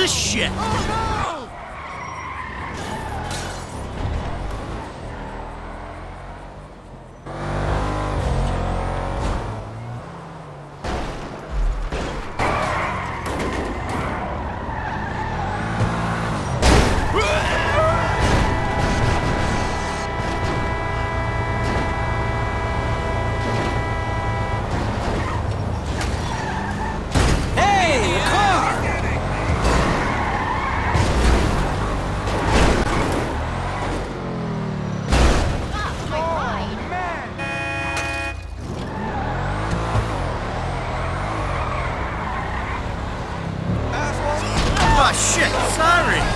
this shit? Oh, shit, sorry!